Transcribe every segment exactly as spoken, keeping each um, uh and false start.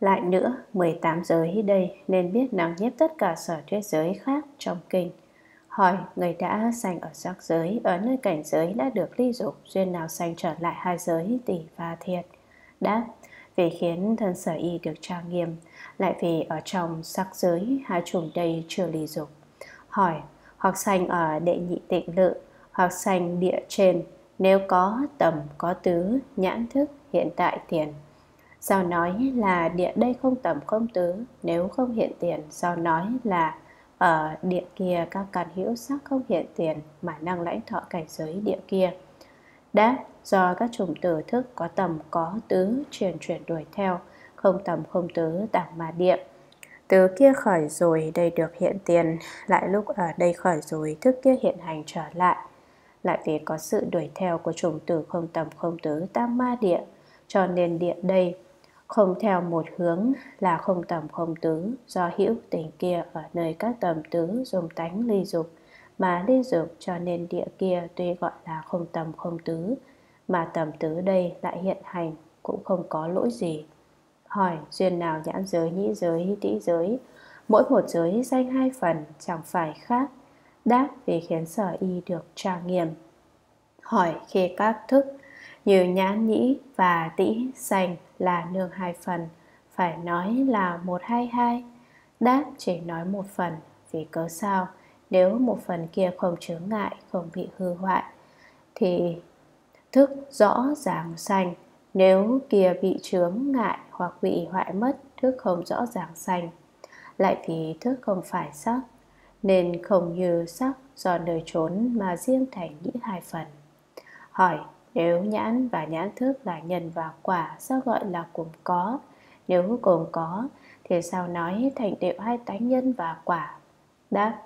Lại nữa, mười tám giới hít đây nên biết năng nhiếp tất cả sở thuyết giới khác trong kinh. Hỏi, người đã sanh ở sắc giới, ở nơi cảnh giới đã được ly dục, duyên nào sanh trở lại hai giới tỷ và thiệt? Đáp, vì khiến thân sở y được trang nghiêm, lại vì ở trong sắc giới hai chủng đây chưa ly dục. Hỏi, hoặc sanh ở đệ nhị tịnh lự, hoặc sanh địa trên, nếu có tầm, có tứ, nhãn thức, hiện tại tiền. Sao nói là địa đây không tầm không tứ, nếu không hiện tiền? Sao nói là ở địa kia các căn hữu sắc không hiện tiền mà năng lãnh thọ cảnh giới địa kia? Đáp, do các chủng tử thức có tầm có tứ chuyển chuyển đuổi theo, không tầm không tứ tảng mà địa. Từ kia khởi rồi đây được hiện tiền, lại lúc ở đây khởi rồi thức kia hiện hành trở lại. Lại vì có sự đuổi theo của chủng tử không tầm không tứ tam ma địa, cho nên địa đây không theo một hướng là không tầm không tứ, do hữu tình kia ở nơi các tầm tứ dùng tánh ly dục mà ly dục, cho nên địa kia tuy gọi là không tầm không tứ mà tầm tứ đây lại hiện hành cũng không có lỗi gì. Hỏi, duyên nào nhãn giới, nhĩ giới, tĩ giới, mỗi một giới danh hai phần chẳng phải khác? Đáp, vì khiến sở y được trang nghiêm. Hỏi, khi các thức như nhãn, nhĩ và tĩ sanh là nương hai phần, phải nói là một hay hai? Đáp, chỉ nói một phần. Vì cớ sao? Nếu một phần kia không chướng ngại, không bị hư hoại, thì thức rõ ràng sanh. Nếu kia bị chướng ngại hoặc bị hoại mất, thức không rõ ràng sanh. Lại vì thức không phải sắc, nên không như sắc, do nơi trốn mà riêng thành nhĩ hai phần. Hỏi, nếu nhãn và nhãn thức là nhân và quả, sao gọi là cùng có? Nếu cùng có, thì sao nói thành đều hai tánh nhân và quả? Đáp,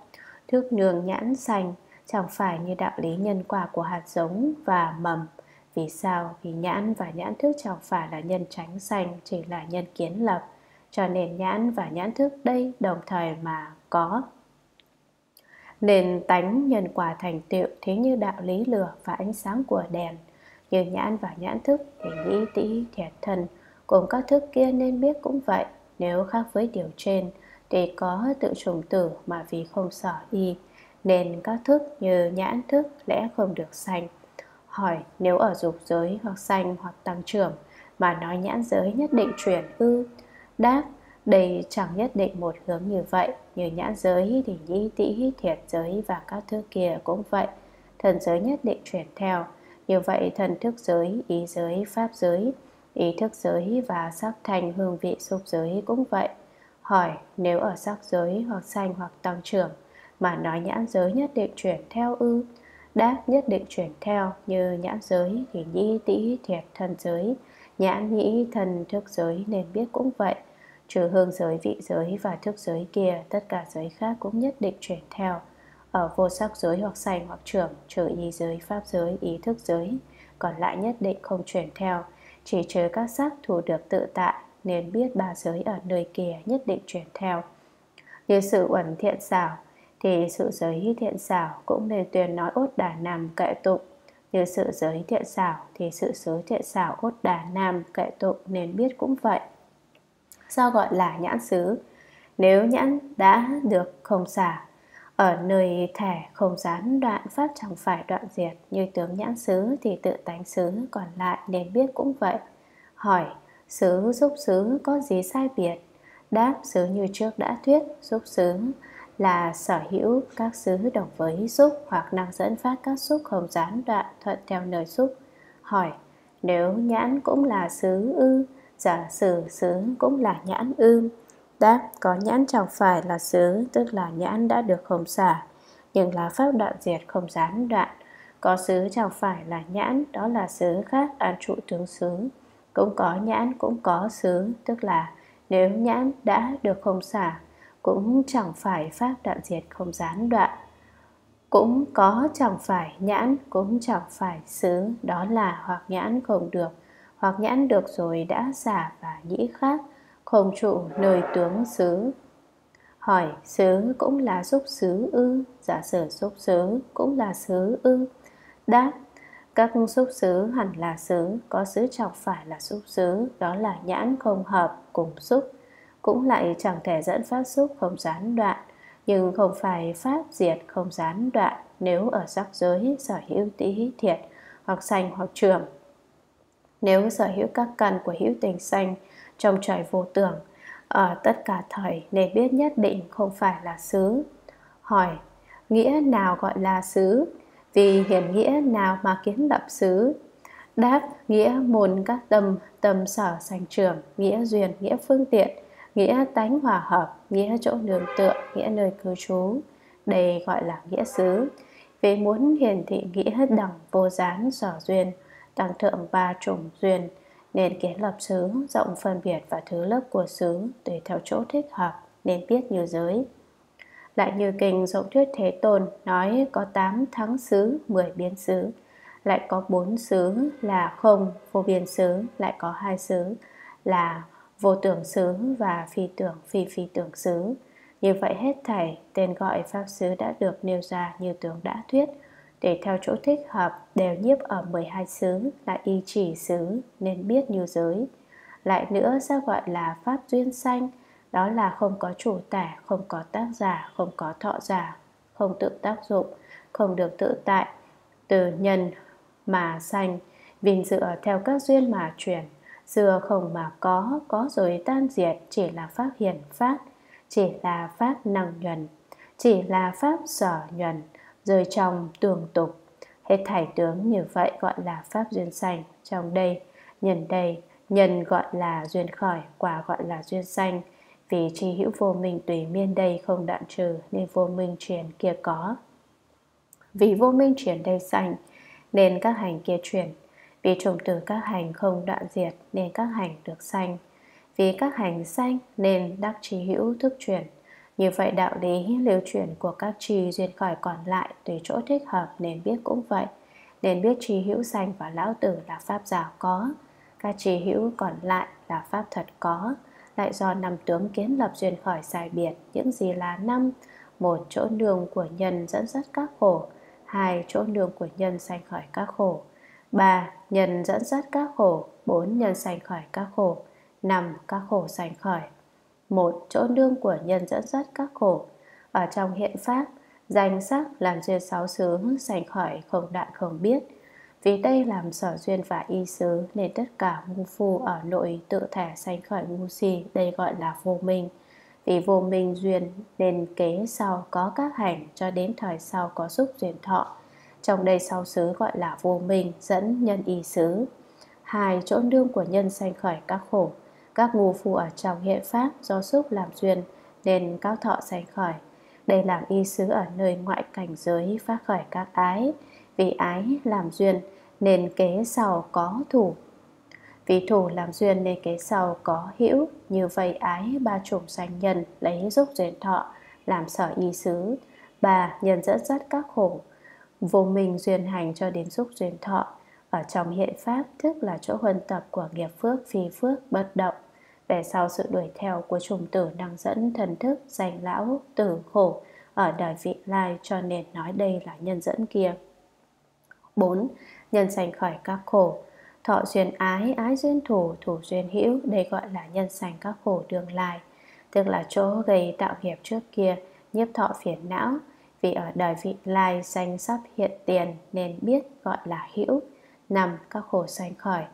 thức nương nhãn sanh, chẳng phải như đạo lý nhân quả của hạt giống và mầm. Vì sao? Vì nhãn và nhãn thức chẳng phải là nhân chánh sanh, chỉ là nhân kiến lập. Cho nên nhãn và nhãn thức đây đồng thời mà có, nên tánh nhân quả thành tựu, thế như đạo lý lửa và ánh sáng của đèn. Như nhãn và nhãn thức thì nhĩ, tĩ, thiệt, thân cùng các thức kia nên biết cũng vậy. Nếu khác với điều trên thì có tự chủng tử mà vì không sở y, nên các thức như nhãn thức lẽ không được sanh. Hỏi, nếu ở dục giới hoặc sanh hoặc tăng trưởng mà nói nhãn giới nhất định chuyển ư? Đáp, đây chẳng nhất định một hướng như vậy. Như nhãn giới thì nhĩ, tĩ, thiệt giới và các thứ kia cũng vậy, thần giới nhất định chuyển theo. Như vậy thần thức giới, ý giới, pháp giới, ý thức giới và sắc thanh hương vị xúc giới cũng vậy. Hỏi, nếu ở sắc giới hoặc sanh hoặc tăng trưởng mà nói nhãn giới nhất định chuyển theo ư? Đáp, nhất định chuyển theo. Như nhãn giới thì nhĩ, tĩ, thiệt, thân giới, nhãn, nhĩ, thân, thức giới nên biết cũng vậy. Trừ hương giới, vị giới và thức giới kia, tất cả giới khác cũng nhất định chuyển theo. Ở vô sắc giới hoặc sanh hoặc trưởng, trừ ý giới, pháp giới, ý thức giới, còn lại nhất định không chuyển theo. Chỉ trừ các sắc thủ được tự tại, nên biết ba giới ở nơi kia nhất định chuyển theo. Như sự uẩn thiện xảo thì sự giới thiện xảo cũng nên tuyên nói ốt đà nam kệ tụng. Như sự giới thiện xảo thì sự giới thiện xảo ốt đà nam kệ tụng nên biết cũng vậy. Sao gọi là nhãn xứ? Nếu nhãn đã được không xả, ở nơi thẻ không gián đoạn pháp chẳng phải đoạn diệt, như tướng nhãn xứ thì tự tánh xứ còn lại nên biết cũng vậy. Hỏi, xứ xúc xứ có gì sai biệt? Đáp, xứ như trước đã thuyết, xúc xứ là sở hữu các xứ đồng với xúc hoặc năng dẫn phát các xúc không gián đoạn thuận theo nơi xúc. Hỏi, nếu nhãn cũng là xứ ư? Giả sử xứ cũng là nhãn ư? Đáp, có nhãn chẳng phải là xứ, tức là nhãn đã được không xả, nhưng là pháp đoạn diệt không gián đoạn. Có xứ chẳng phải là nhãn, đó là xứ khác an trụ tướng xứ. Cũng có nhãn cũng có xứ, tức là nếu nhãn đã được không xả, cũng chẳng phải pháp đoạn diệt không gián đoạn. Cũng có chẳng phải nhãn, cũng chẳng phải xứ, đó là hoặc nhãn không được, hoặc nhãn được rồi đã xả và nhĩ khác, không trụ nơi tướng xứ. Hỏi, xứ cũng là xúc xứ ư? Giả sử xúc xứ cũng là xứ ư? Đáp, Các xúc xứ hẳn là xứ, có xứ chọc phải là xúc xứ, đó là nhãn không hợp cùng xúc. Cũng lại chẳng thể dẫn pháp xúc không gián đoạn, nhưng không phải pháp diệt không gián đoạn nếu ở sắc giới sở hữu tỉ hí thiệt, hoặc sanh hoặc trường. Nếu sở hữu các căn của hữu tình sanh trong trời vô tưởng, ở tất cả thời nên biết nhất định không phải là xứ. Hỏi, nghĩa nào gọi là xứ? Vì hiển nghĩa nào mà kiến lập xứ? Đáp, nghĩa môn các tâm, tâm sở sanh trưởng, nghĩa duyên, nghĩa phương tiện, nghĩa tánh hòa hợp, nghĩa chỗ nương tựa, nghĩa nơi cư trú. Đây gọi là nghĩa xứ. Vì muốn hiển thị nghĩa đẳng vô gián sở duyên, đẳng thượng ba chủng duyên, nên kiến lập xứ, rộng phân biệt và thứ lớp của xứ tùy theo chỗ thích hợp, nên biết như giới. Lại như kinh Rộng Thuyết Thế Tôn nói có tám thắng xứ, mười biến xứ, lại có bốn xứ là không vô biên xứ, lại có hai xứ là vô tưởng xứ và phi tưởng phi phi tưởng xứ. Như vậy hết thảy tên gọi pháp xứ đã được nêu ra như tướng đã thuyết, để theo chỗ thích hợp đều nhiếp ở mười hai xứ là y chỉ xứ, nên biết như giới. Lại nữa sẽ gọi là pháp duyên sanh, đó là không có chủ tả, không có tác giả, không có thọ giả, không tự tác dụng, không được tự tại, từ nhân mà sanh, vì dựa theo các duyên mà chuyển, dựa không mà có, có rồi tan diệt, chỉ là pháp hiển pháp, chỉ là pháp năng nhuần, chỉ là pháp sở nhuần, rơi trong tường tục. Hết thảy tướng như vậy gọi là pháp duyên sanh. Trong đây, nhân đây, nhân gọi là duyên khởi, quả gọi là duyên sanh. Vì tri hữu vô minh tùy miên đây không đoạn trừ, nên vô minh chuyển kia có. Vì vô minh chuyển đây sanh, nên các hành kia chuyển. Vì trùng từ các hành không đoạn diệt, nên các hành được sanh. Vì các hành sanh, nên đắc tri hữu thức chuyển. Như vậy đạo lý lưu chuyển của các tri duyên khỏi còn lại tùy chỗ thích hợp, nên biết cũng vậy. Nên biết tri hữu sanh và lão tử là pháp giả có, các tri hữu còn lại là pháp thật có. Lại do năm tướng kiến lập duyên khỏi sai biệt, những gì là năm: một, chỗ nương của nhân dẫn dắt các khổ; hai, chỗ nương của nhân sanh khỏi các khổ; ba, nhân dẫn dắt các khổ; bốn, nhân sanh khỏi các khổ; năm, các khổ sanh khỏi. Một, chỗ nương của nhân dẫn dắt các khổ. Ở trong hiện pháp, danh sắc làm duyên sáu xứ sanh khỏi không đoạn không biết. Vì đây làm sở duyên và y xứ, nên tất cả ngu phu ở nội tự thể sanh khỏi ngu si, đây gọi là vô minh. Vì vô minh duyên nên kế sau có các hành, cho đến thời sau có xúc duyên thọ. Trong đây sáu xứ gọi là vô minh, dẫn nhân y xứ. Hai, chỗ nương của nhân sanh khỏi các khổ. Các ngu phu ở trong hiện pháp do xúc làm duyên, nên các thọ sanh khỏi. Đây làm y xứ ở nơi ngoại cảnh giới phát khởi các ái. Vì ái làm duyên nên kế sau có thủ, vì thủ làm duyên nên kế sau có hữu. Như vậy ái ba chủng sanh nhân, lấy dục duyên thọ làm sở y xứ. Ba, nhân dẫn dắt các khổ. Vô minh duyên hành cho đến dục duyên thọ. Ở trong hiện pháp tức là chỗ huân tập của nghiệp phước phi phước bất động. Về sau sự đuổi theo của trùng tử năng dẫn thần thức danh lão tử khổ ở đời vị lai, cho nên nói đây là nhân dẫn kia. bốn. Nhân sanh khỏi các khổ. Thọ duyên ái, ái duyên thủ, thủ duyên hữu, đây gọi là nhân sanh các khổ tương lai, tức là chỗ gây tạo nghiệp trước kia, nhiếp thọ phiền não. Vì ở đời vị lai sanh sắp hiện tiền, nên biết gọi là hữu. Năm, các khổ sanh khỏi.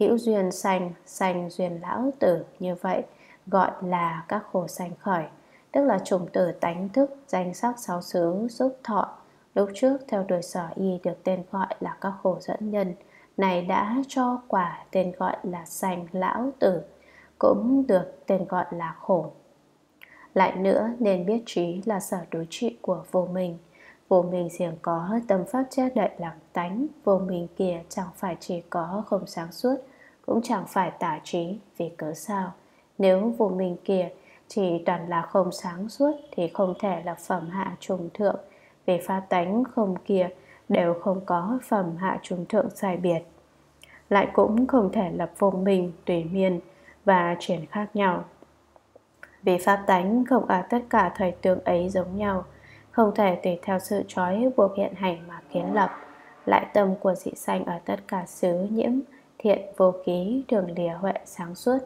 Hữu duyên sanh, sanh duyên lão tử, như vậy gọi là các khổ sanh khỏi, tức là chủng tử tánh thức, danh sắc sáu xứ, xúc thọ. Lúc trước theo đuổi sở y được tên gọi là các khổ dẫn nhân, này đã cho quả tên gọi là sanh lão tử, cũng được tên gọi là khổ. Lại nữa nên biết trí là sở đối trị của vô minh. Vô minh riêng có tâm pháp che đậy làm tánh, vô minh kia chẳng phải chỉ có không sáng suốt, cũng chẳng phải tả trí, vì cớ sao? Nếu vô minh kia chỉ toàn là không sáng suốt thì không thể là phẩm hạ trùng thượng. Về pha tánh không kia đều không có phẩm hạ trung thượng sai biệt. Lại cũng không thể lập vô minh, tùy miên và chuyển khác nhau. Vì pháp tánh không ở tất cả thời tướng ấy giống nhau, không thể tùy theo sự trói buộc hiện hành mà kiến lập. lại tâm của dị sanh ở tất cả xứ nhiễm thiện vô ký, đường lìa huệ sáng suốt.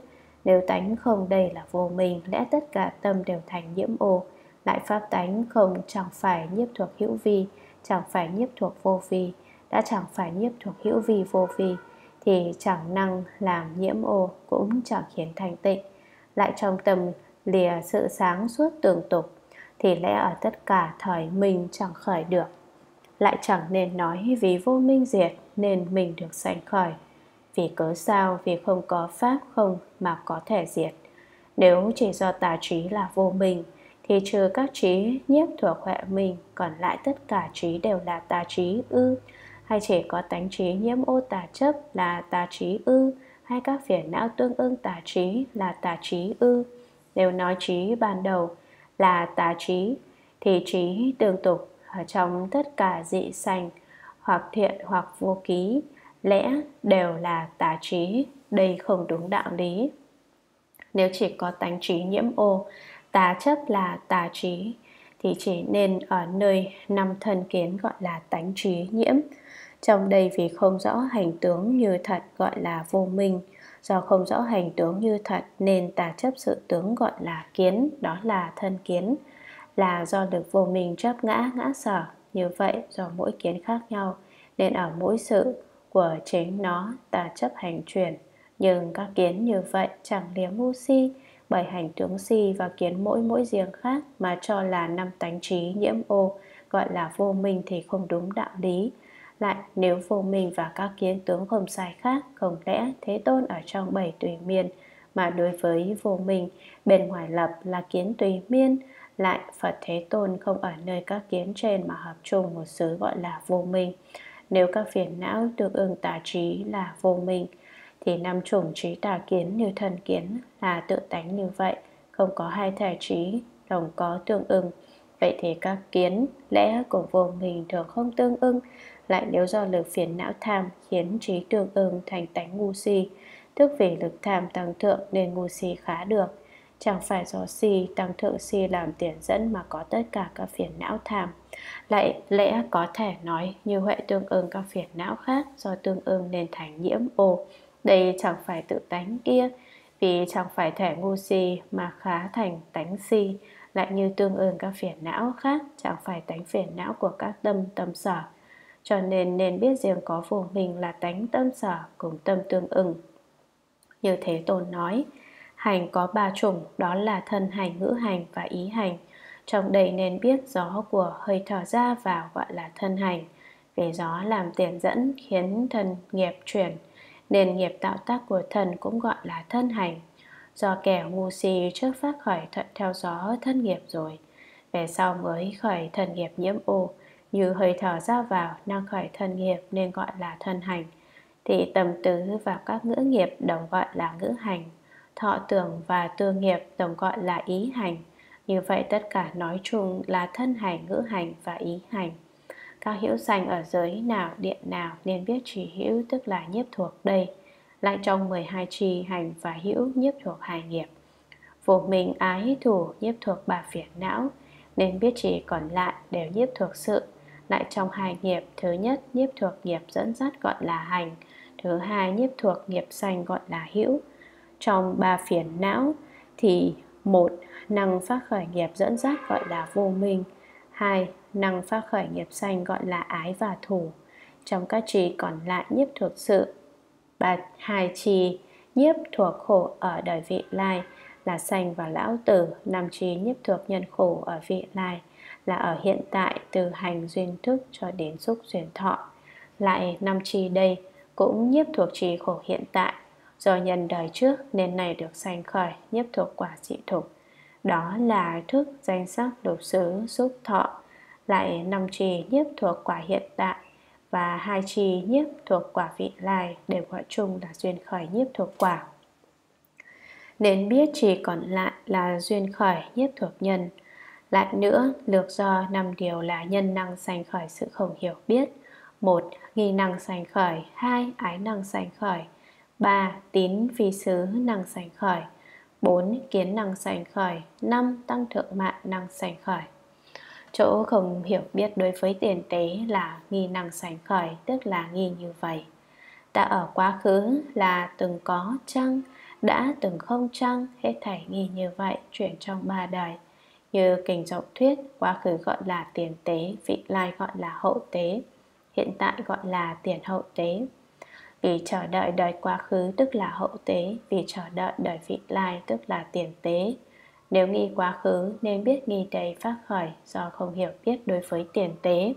Nếu tánh không đầy là vô minh, lẽ tất cả tâm đều thành nhiễm ô. Lại pháp tánh không chẳng phải nhiếp thuộc hữu vi, chẳng phải nhiếp thuộc vô vi. Đã chẳng phải nhiếp thuộc hữu vi vô vi thì chẳng năng làm nhiễm ô, cũng chẳng khiến thành tịnh. Lại trong tâm lìa sự sáng suốt tường tục thì lẽ ở tất cả thời mình chẳng khởi được. Lại chẳng nên nói vì vô minh diệt nên mình được sanh khởi. Vì cớ sao? Vì không có pháp không mà có thể diệt. Nếu chỉ do tà trí là vô minh thì trừ các trí nhiếp thuộc huệ minh, còn lại tất cả trí đều là tà trí ư? Hay chỉ có tánh trí nhiễm ô tà chấp là tà trí ư? Hay các phiền não tương ưng tà trí là tà trí ư? Nếu nói trí ban đầu là tà trí thì trí tương tục ở trong tất cả dị sanh, hoặc thiện hoặc vô ký, lẽ đều là tà trí. Đây không đúng đạo lý. Nếu chỉ có tánh trí nhiễm ô tà chấp là tà trí thì chỉ nên ở nơi năm thân kiến gọi là tánh trí nhiễm. Trong đây vì không rõ hành tướng như thật gọi là vô minh. Do không rõ hành tướng như thật nên tà chấp sự tướng gọi là kiến, đó là thân kiến, là do được vô minh chấp ngã, ngã sở. Như vậy do mỗi kiến khác nhau nên ở mỗi sự của chính nó tà chấp hành chuyển. Nhưng các kiến như vậy chẳng liếm vô si, bởi hành tướng si và kiến mỗi mỗi riêng khác mà cho là năm tánh trí nhiễm ô, gọi là vô minh thì không đúng đạo lý. Lại nếu vô minh và các kiến tướng không sai khác, không lẽ Thế Tôn ở trong bảy tùy miên mà đối với vô minh bên ngoài lập là kiến tùy miên? Lại Phật Thế Tôn không ở nơi các kiến trên mà hợp chung một xứ gọi là vô minh. Nếu các phiền não tương ưng tà trí là vô minh thì năm chủng trí tà kiến như thân kiến là tự tánh như vậy, không có hai thể trí đồng có tương ưng. Vậy thì các kiến lẽ của vô minh thường không tương ưng. Lại nếu do lực phiền não tham khiến trí tương ưng thành tánh ngu si, tức vì lực tham tăng thượng nên ngu si khá được. Chẳng phải do si tăng thượng si làm tiền dẫn mà có tất cả các phiền não tham. Lại lẽ có thể nói như huệ tương ưng các phiền não khác, do tương ưng nên thành nhiễm ô. Đây chẳng phải tự tánh kia, vì chẳng phải thể ngu si mà khá thành tánh si. Lại như tương ưng các phiền não khác, chẳng phải tánh phiền não của các tâm tâm sở. Cho nên nên biết riêng có vô minh là tánh tâm sở cùng tâm tương ưng. Như Thế Tôn nói, hành có ba chủng, đó là thân hành, ngữ hành và ý hành. Trong đây nên biết gió của hơi thở ra vào gọi là thân hành. Vì gió làm tiền dẫn khiến thân nghiệp chuyển, nên nghiệp tạo tác của thân cũng gọi là thân hành. Do kẻ ngu si trước phát khởi thuận theo gió thân nghiệp rồi, về sau mới khởi thân nghiệp nhiễm ô, như hơi thở ra vào năng khởi thân nghiệp nên gọi là thân hành. Thì tầm tứ và các ngữ nghiệp đồng gọi là ngữ hành, thọ tưởng và tư nghiệp đồng gọi là ý hành. Như vậy tất cả nói chung là thân hành, ngữ hành và ý hành. Các hữu sanh ở giới nào, điện nào nên biết trì hữu tức là nhiếp thuộc đây. Lại trong mười hai trì hành và hữu nhiếp thuộc hai nghiệp, vô minh ái thủ nhiếp thuộc ba phiền não, nên biết trì còn lại đều nhiếp thuộc sự. Lại trong hai nghiệp, thứ nhất nhiếp thuộc nghiệp dẫn dắt gọi là hành, thứ hai nhiếp thuộc nghiệp sanh gọi là hữu. Trong ba phiền não thì một năng phát khởi nghiệp dẫn dắt gọi là vô minh, hai năng phát khởi nghiệp sanh gọi là ái và thủ. Trong các trì còn lại nhiếp thuộc sự, ba hai trì nhiếp thuộc khổ ở đời vị lai là sanh và lão tử, năm trì nhiếp thuộc nhân khổ ở vị lai là ở hiện tại từ hành duyên thức cho đến xúc duyên thọ. Lại năm trì đây cũng nhiếp thuộc trì khổ hiện tại, do nhân đời trước nên này được sanh khởi nhiếp thuộc quả dị thục, đó là thức, danh sắc, lục xứ, xúc, thọ. Lại năm trì nhiếp thuộc quả hiện tại và hai trì nhiếp thuộc quả vị lai đều gọi chung là duyên khởi nhiếp thuộc quả. Nên biết trì còn lại là duyên khởi nhiếp thuộc nhân. Lại nữa, lược do năm điều là nhân năng sanh khởi sự không hiểu biết. Một, nghi năng sanh khởi. Hai, ái năng sanh khởi. Ba, tín phi xứ năng sanh khởi. Bốn, kiến năng sanh khởi. Năm, tăng thượng mạng năng sanh khởi. chỗ không hiểu biết đối với tiền tế là nghi năng sánh khởi, tức là nghi như vậy. Ta ở quá khứ là từng có chăng, đã từng không chăng, hết thảy nghi như vậy chuyển trong ba đời. Như Kinh Rộng thuyết, quá khứ gọi là tiền tế, vị lai gọi là hậu tế, hiện tại gọi là tiền hậu tế. Vì chờ đợi đời quá khứ tức là hậu tế, vì chờ đợi đời vị lai tức là tiền tế. Nếu nghi quá khứ nên biết nghi đầy phát khởi do không hiểu biết đối với tiền tế.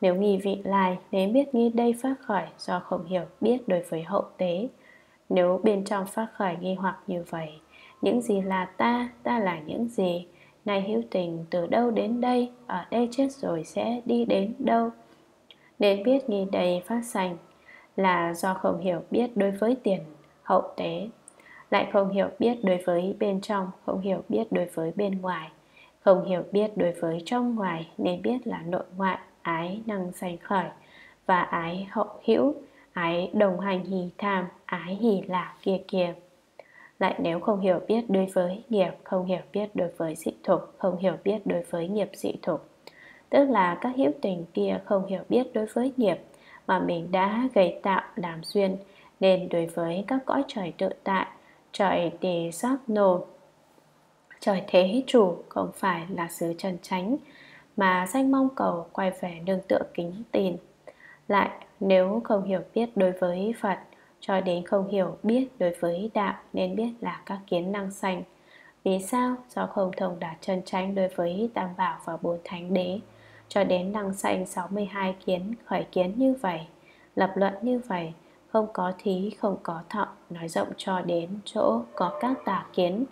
Nếu nghi vị lai nên biết nghi đầy phát khởi do không hiểu biết đối với hậu tế. Nếu bên trong phát khởi nghi hoặc như vậy, những gì là ta, ta là những gì, này hữu tình từ đâu đến đây, ở đây chết rồi sẽ đi đến đâu, nên biết nghi đầy phát sanh là do không hiểu biết đối với tiền hậu tế. Lại không hiểu biết đối với bên trong, không hiểu biết đối với bên ngoài, không hiểu biết đối với trong ngoài, nên biết là nội ngoại, ái năng sanh khởi và ái hậu hữu, ái đồng hành hỷ tham, ái hỷ lạc kia kia. Lại nếu không hiểu biết đối với nghiệp, không hiểu biết đối với dị thục, không hiểu biết đối với nghiệp dị thục, tức là các hữu tình kia không hiểu biết đối với nghiệp mà mình đã gây tạo làm duyên, nên đối với các cõi trời tự tại, trời Tỳ Giác Nô, trời Thế Chủ không phải là xứ chân chánh, mà danh mong cầu quay về nương tựa kính tin. Lại nếu không hiểu biết đối với Phật, cho đến không hiểu biết đối với đạo, nên biết là các kiến năng sanh. Vì sao? Do không thông đạt chân chánh đối với Tam Bảo và Bốn Thánh Đế, cho đến năng sanh sáu mươi hai kiến, khởi kiến như vậy, lập luận như vậy, không có thí, không có thọ, nói rộng cho đến chỗ có các tà kiến.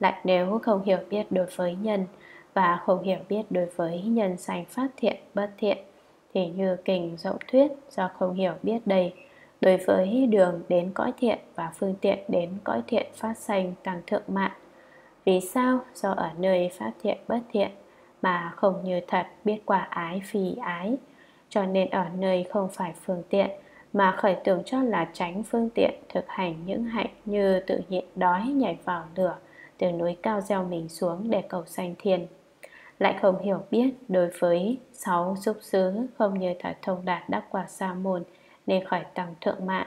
Lại nếu không hiểu biết đối với nhân, và không hiểu biết đối với nhân sanh phát thiện, bất thiện, thì như Kinh Rộng thuyết, do không hiểu biết đây, đối với đường đến cõi thiện và phương tiện đến cõi thiện phát sanh tăng thượng mạng. Vì sao? Do ở nơi phát thiện, bất thiện mà không như thật biết quả ái, phi ái, cho nên ở nơi không phải phương tiện mà khởi tưởng cho là tránh phương tiện, thực hành những hạnh như tự nhịn đói, nhảy vào lửa, từ núi cao gieo mình xuống để cầu sanh thiên. Lại không hiểu biết đối với sáu xúc xứ, không như thật thông đạt đắc quả sa môn, nên khởi tăng thượng mạng.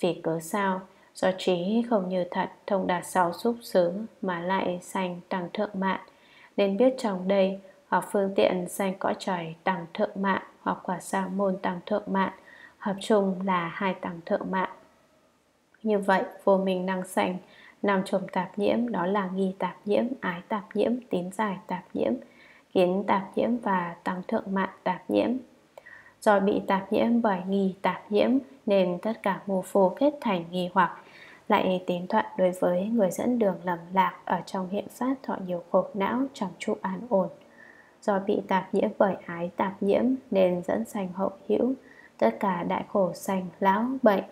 Vì cớ sao? Do trí không như thật thông đạt sáu xúc xứ mà lại sanh tăng thượng mạng, nên biết trong đây hoặc phương tiện sanh cõi trời tăng thượng mạng, hoặc quả sa môn tăng thượng mạng, hợp chung là hai tăng thượng mạng. Như vậy vô minh năng sanh nằm chồng tạp nhiễm, đó là nghi tạp nhiễm, ái tạp nhiễm, tín giải tạp nhiễm, kiến tạp nhiễm và tăng thượng mạng tạp nhiễm. Do bị tạp nhiễm bởi nghi tạp nhiễm nên tất cả mù phù kết thành nghi hoặc. Lại tín thuận đối với người dẫn đường lầm lạc, ở trong hiện pháp thọ nhiều khổ não, chẳng trụ an ổn. Do bị tạp nhiễm bởi ái tạp nhiễm nên dẫn sanh hậu hữu, tất cả đại khổ sanh lão bệnh.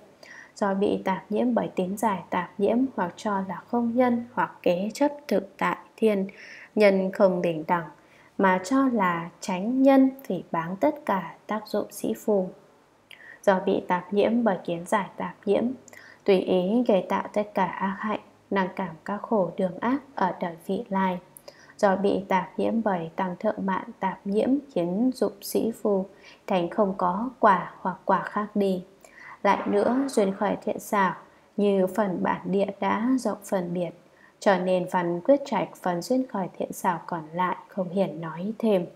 Do bị tạp nhiễm bởi tín giải tạp nhiễm, hoặc cho là không nhân, hoặc kế chấp thực tại thiên nhân không bình đẳng mà cho là tránh nhân, phỉ báng tất cả tác dụng sĩ phù. Do bị tạp nhiễm bởi kiến giải tạp nhiễm, tùy ý gây tạo tất cả ác hạnh, năng cảm các khổ đường ác ở đời vị lai. Do bị tạp nhiễm bởi tăng thượng mạng tạp nhiễm, khiến dụng sĩ phù thành không có quả hoặc quả khác đi. Lại nữa duyên khởi thiện xảo, như phần bản địa đã rộng phần biệt, cho nên văn quyết trạch phần duyên khởi thiện xảo còn lại không hiển nói thêm.